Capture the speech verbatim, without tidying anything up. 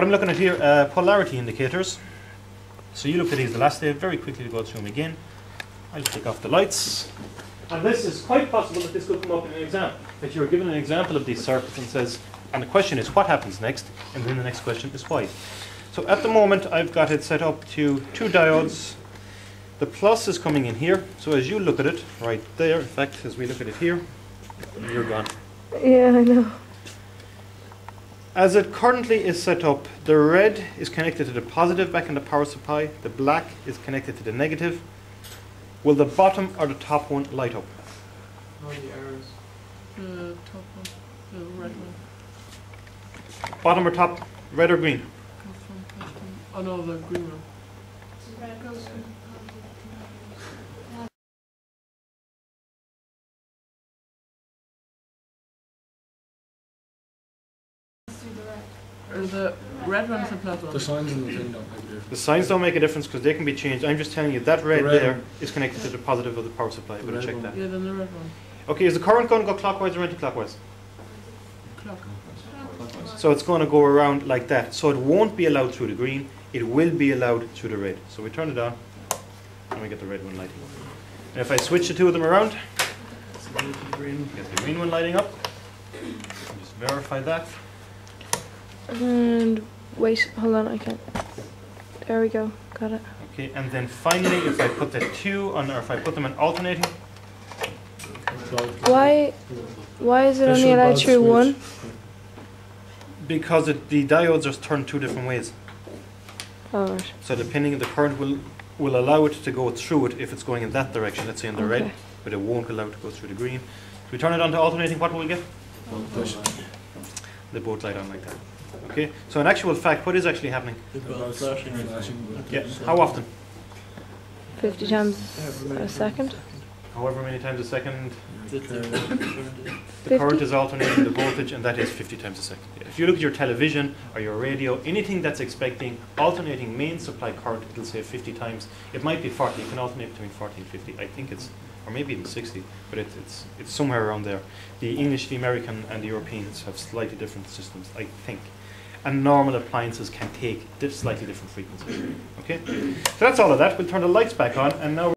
What I'm looking at here, uh, polarity indicators. So you looked at these the last day, very quickly to go through them again. I'll take off the lights. And this is quite possible that this could come up in an exam. That you're given an example of these circuits and says, and the question is what happens next, and then the next question is why. So at the moment I've got it set up to two diodes. The plus is coming in here, so as you look at it, right there, in fact, as we look at it here, you're gone. Yeah, I know. As it currently is set up, the red is connected to the positive back in the power supply, the black is connected to the negative. Will the bottom or the top one light up? What are the errors? The top one, the red one. Bottom or top, red or green? Oh no, the green one. The red goes green. The red one is a plus one. The signs and the thing don't make a difference. The signs don't make a difference because they can be changed. I'm just telling you that red, the red there one. Is connected to the positive of the power supply. I'm going to check one. That. Yeah, then the red one. Okay, is the current going to go clockwise or anti-clockwise? Clockwise. Clockwise. So it's going to go around like that. So it won't be allowed through the green. It will be allowed through the red. So we turn it on and we get the red one lighting up. And if I switch the two of them around, the green, get the green one lighting up. Just verify that. And wait, hold on, I can't. There we go, got it. Okay, and then finally, if I put the two on, or if I put them in alternating. Why, why is it only allowed through one? Because it, the diodes are turned two different ways. Oh, right. So the pinning of the current will will allow it to go through it if it's going in that direction, let's say in the okay. red, but it won't allow it to go through the green. If we turn it on to alternating, what will we get? They both light on like that. Okay, so in actual fact, what is actually happening? Yeah. How often? fifty times a second. However many times a second. The current is alternating the voltage, and that is fifty times a second. If you look at your television or your radio, anything that's expecting alternating main supply current, it'll say fifty times. It might be forty. It can alternate between forty and fifty. I think it's, or maybe even sixty, but it, it's it's somewhere around there. The English, the American, and the Europeans have slightly different systems, I think. And normal appliances can take slightly different frequencies. Okay? So that's all of that. We'll turn the lights back on, and now we're